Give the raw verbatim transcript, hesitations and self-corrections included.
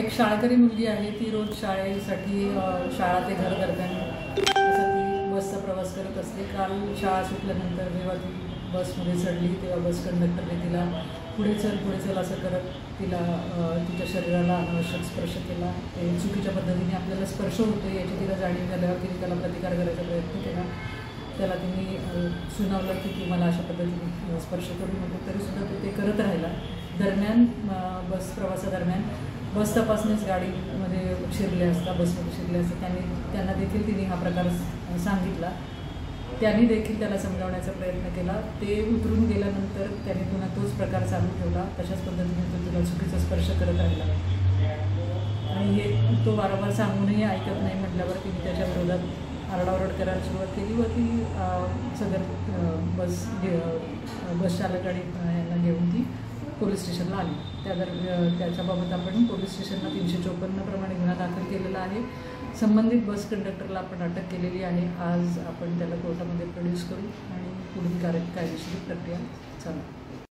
एक शाळकरी मुलगी आहे, ती रोज शाळेसाठी शाळा ते घर करताना बसचा प्रवास करत असते। काल शाळा सुटल्यानंतर जेव्हा ती बसमध्ये चढली तेव्हा बस कंडक्टरने तिला पुढे चल पुढे चल असं करत तिला तिच्या शरीराला अनावश्यक स्पर्श केला। ते चुकीच्या पद्धतीने आपल्याला स्पर्श होतो याची तिला जाणीव झाल्यावर तिने त्याला प्रतिकार करायचा प्रयत्न केला। त्याला तिने सुनावलं की ती मला अशा पद्धतीने स्पर्श करू नको, तरीसुद्धा तो ते करत राहिला। दरम्यान बस प्रवासादरम्यान बस तपासणीस गाडीमध्ये शिरले असता बसमध्ये शिरले असता त्यांनी त्यांना देखील तिने हा प्रकार सांगितला। त्यांनी देखील त्याला समजावण्याचा प्रयत्न केला। ते उतरून गेल्यानंतर त्याने पुन्हा तोच प्रकार चालू ठेवला। तशाच पद्धतीने तो तिला चुकीचा स्पर्श करत राहिला आणि हे तो वारंवार सांगूनही ऐकत नाही म्हटल्यावर तिने त्याच्या विरोधात आरडाओरड करायला सुरुवात केली व ती सदर बस बस चालकाने यांना घेऊन ती पोलीस स्टेशनला आली। त्या दर त्याच्याबाबत आपण पोलीस स्टेशनला तीनशे चौपन्न प्रमाणे गुन्हा दाखल केलेला आहे। संबंधित बस कंडक्टरला आपण अटक केलेली आहे। आज आपण त्याला कोर्टामध्ये प्रोड्यूस करू आणि पुढील कायदेशीर प्रक्रिया चालू